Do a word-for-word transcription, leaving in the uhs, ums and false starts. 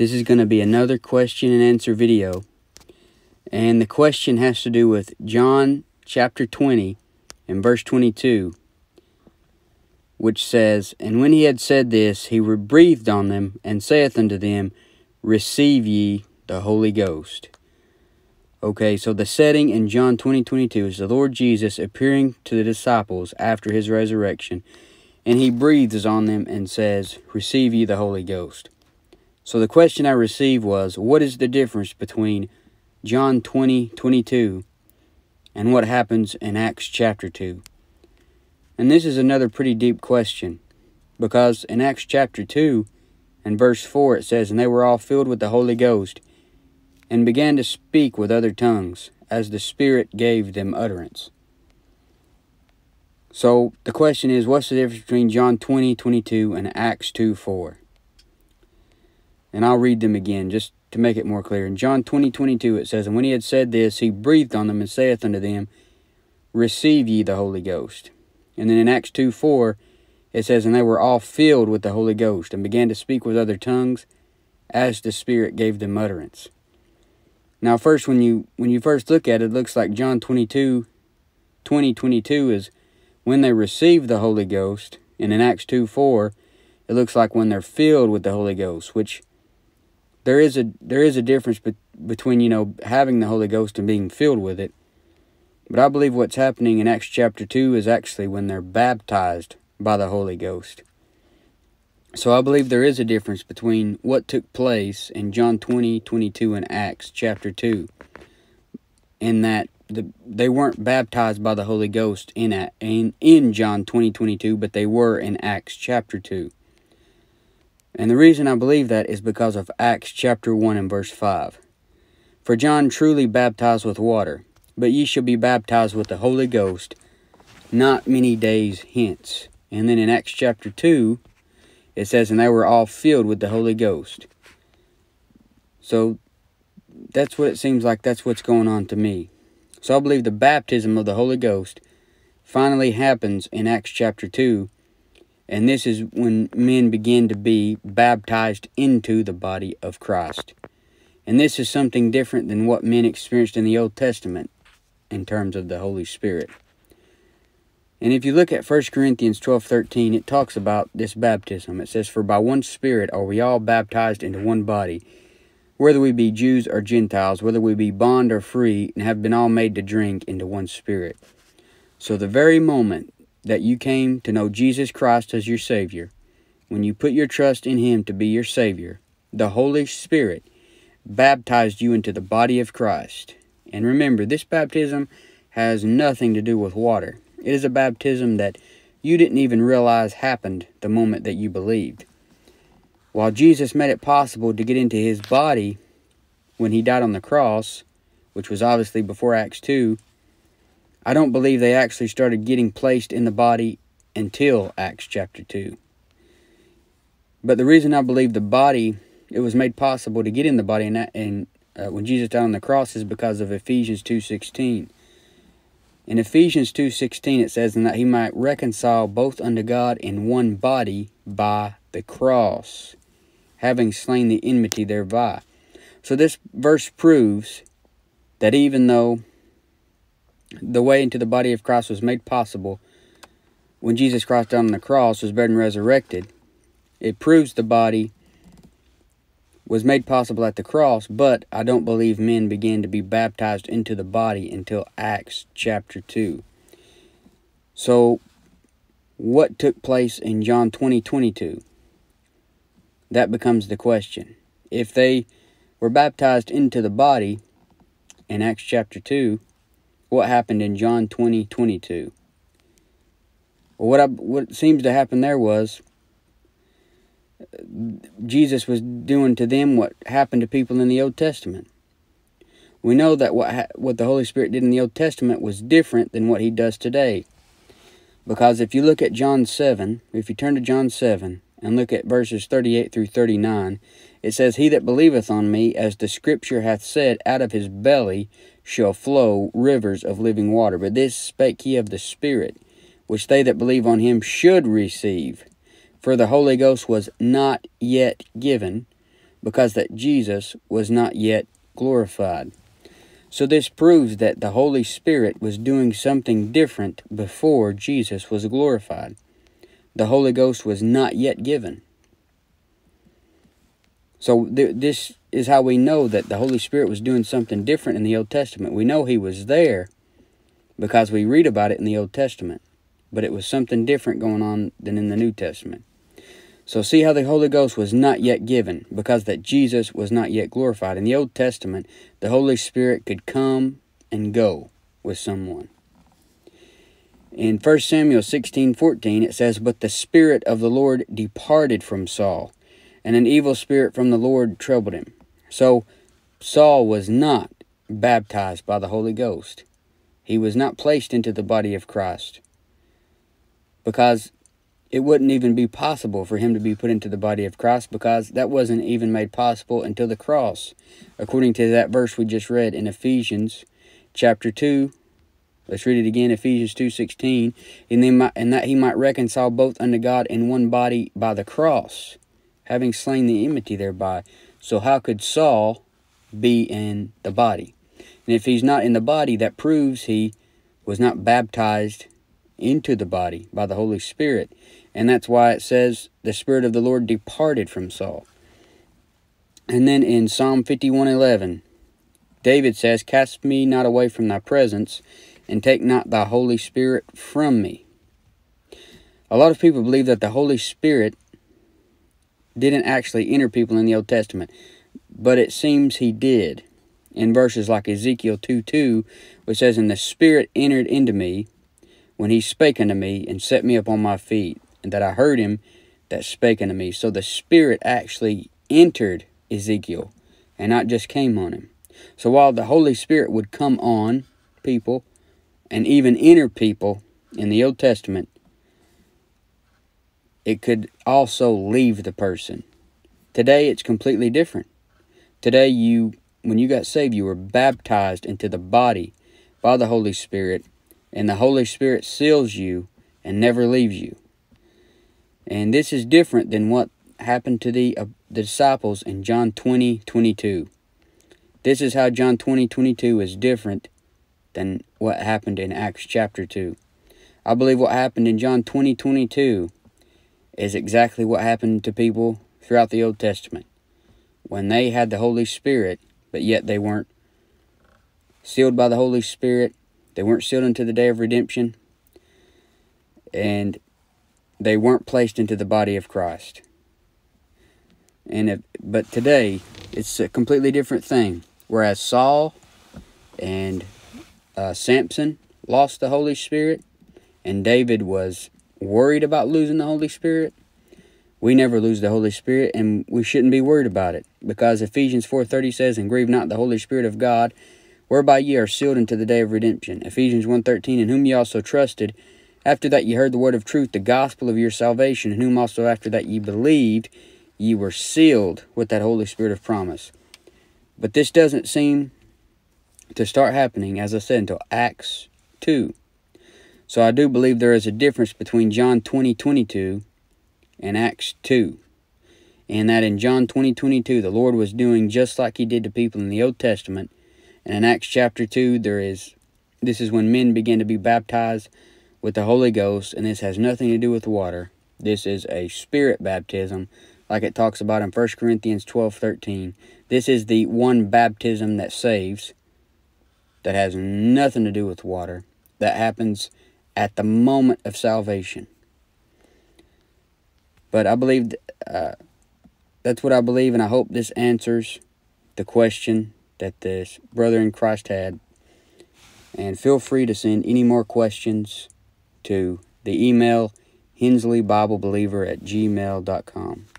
This is going to be another question and answer video. And the question has to do with John chapter twenty and verse twenty-two, which says, "And when he had said this, he breathed on them, and saith unto them, Receive ye the Holy Ghost." Okay, so the setting in John twenty twenty-two is the Lord Jesus appearing to the disciples after his resurrection, and he breathes on them and says, "Receive ye the Holy Ghost." So the question I received was, what is the difference between John twenty twenty-two and what happens in Acts chapter two? And this is another pretty deep question, because in Acts chapter two and verse four it says, "And they were all filled with the Holy Ghost, and began to speak with other tongues, as the Spirit gave them utterance." So the question is, what's the difference between John twenty twenty-two and Acts two four? And I'll read them again, just to make it more clear. In John twenty twenty-two it says, "And when he had said this, he breathed on them, and saith unto them, Receive ye the Holy Ghost." And then in Acts two four, it says, "And they were all filled with the Holy Ghost, and began to speak with other tongues, as the Spirit gave them utterance." Now first, when you when you first look at it, it looks like John twenty-two, twenty twenty-two is when they receive the Holy Ghost, and in Acts two four, it looks like when they're filled with the Holy Ghost, which there is a there is a difference be between, you know, having the Holy Ghost and being filled with it. But I believe what's happening in Acts chapter two is actually when they're baptized by the Holy Ghost. So I believe there is a difference between what took place in John twenty twenty-two and Acts chapter two, in that the, they weren't baptized by the Holy Ghost in, in, in John twenty twenty-two, but they were in Acts chapter two. And the reason I believe that is because of Acts chapter one and verse five. "For John truly baptized with water, but ye shall be baptized with the Holy Ghost not many days hence." And then in Acts chapter two, it says, "And they were all filled with the Holy Ghost." So that's what it seems like, that's what's going on to me. So I believe the baptism of the Holy Ghost finally happens in Acts chapter two. And this is when men begin to be baptized into the body of Christ. And this is something different than what men experienced in the Old Testament in terms of the Holy Spirit. And if you look at First Corinthians twelve thirteen, it talks about this baptism. It says, "For by one Spirit are we all baptized into one body, whether we be Jews or Gentiles, whether we be bond or free, and have been all made to drink into one Spirit." So the very moment that you came to know Jesus Christ as your Savior, when you put your trust in Him to be your Savior, the Holy Spirit baptized you into the body of Christ. And remember, this baptism has nothing to do with water. It is a baptism that you didn't even realize happened the moment that you believed. While Jesus made it possible to get into His body when He died on the cross, which was obviously before Acts two, I don't believe they actually started getting placed in the body until Acts chapter two. But the reason I believe the body, it was made possible to get in the body in, in, uh, when Jesus died on the cross is because of Ephesians two sixteen. In Ephesians two sixteen it says, "And that He might reconcile both unto God in one body by the cross, having slain the enmity thereby." So this verse proves that even though the way into the body of Christ was made possible when Jesus Christ died on the cross, was buried and resurrected, it proves the body was made possible at the cross, but I don't believe men began to be baptized into the body until Acts chapter two. So, what took place in John twenty twenty-two? That becomes the question. If they were baptized into the body in Acts chapter two, what happened in John twenty twenty-two? Well, what I, what seems to happen there was Jesus was doing to them what happened to people in the Old Testament. We know that what ha what the Holy Spirit did in the Old Testament was different than what He does today. Because if you look at John seven, if you turn to John seven and look at verses thirty-eight through thirty-nine, it says, "He that believeth on me, as the Scripture hath said, out of his belly shall flow rivers of living water. But this spake he of the Spirit, which they that believe on him should receive. For the Holy Ghost was not yet given, because that Jesus was not yet glorified. So this proves that the Holy Spirit was doing something different before Jesus was glorified. The Holy Ghost was not yet given. So th this is how we know that the Holy Spirit was doing something different in the Old Testament. We know He was there because we read about it in the Old Testament, but it was something different going on than in the New Testament. So see how the Holy Ghost was not yet given, because that Jesus was not yet glorified. In the Old Testament, the Holy Spirit could come and go with someone. In First Samuel sixteen fourteen, it says, "But the Spirit of the Lord departed from Saul, and an evil spirit from the Lord troubled him." So Saul was not baptized by the Holy Ghost. He was not placed into the body of Christ, because it wouldn't even be possible for him to be put into the body of Christ, because that wasn't even made possible until the cross, according to that verse we just read in Ephesians chapter two. Let's read it again, Ephesians two sixteen. "And that he might reconcile both unto God in one body by the cross, having slain the enmity thereby." So how could Saul be in the body? And if he's not in the body, that proves he was not baptized into the body by the Holy Spirit. And that's why it says the Spirit of the Lord departed from Saul. And then in Psalm fifty-one eleven, David says, "Cast me not away from thy presence, and take not thy Holy Spirit from me." A lot of people believe that the Holy Spirit didn't actually enter people in the Old Testament, but it seems He did. In verses like Ezekiel two two, which says, "And the Spirit entered into me when He spake unto me, and set me upon my feet, and that I heard Him that spake unto me." So the Spirit actually entered Ezekiel, and not just came on him. So while the Holy Spirit would come on people, and even enter people in the Old Testament, it could also leave the person. Today, it's completely different. Today, you, when you got saved, you were baptized into the body by the Holy Spirit, and the Holy Spirit seals you and never leaves you. And this is different than what happened to the, uh, the disciples in John twenty twenty-two. This is how John twenty twenty-two is different than what happened in Acts chapter two. I believe what happened in John twenty twenty-two is exactly what happened to people throughout the Old Testament, when they had the Holy Spirit, but yet they weren't sealed by the Holy Spirit. They weren't sealed unto the day of redemption, and they weren't placed into the body of Christ. And if, but today, it's a completely different thing. Whereas Saul and uh, Samson lost the Holy Spirit, and David was worried about losing the Holy Spirit, we never lose the Holy Spirit, and we shouldn't be worried about it, because Ephesians four thirty says, "And grieve not the Holy Spirit of God, whereby ye are sealed unto the day of redemption." Ephesians one thirteen, "In whom ye also trusted, after that ye heard the word of truth, the gospel of your salvation, in whom also after that ye believed, ye were sealed with that Holy Spirit of promise." But this doesn't seem to start happening, as I said, until Acts two. So I do believe there is a difference between John twenty twenty-two and Acts two. And that in John twenty twenty-two, the Lord was doing just like He did to people in the Old Testament. And in Acts chapter two, there is, this is when men begin to be baptized with the Holy Ghost, and this has nothing to do with water. This is a spirit baptism, like it talks about in First Corinthians twelve thirteen. This is the one baptism that saves, that has nothing to do with water, that happens at the moment of salvation. But I believe, uh, that's what I believe, and I hope this answers the question that this brother in Christ had. And feel free to send any more questions to the email hensley bible believer at gmail dot com.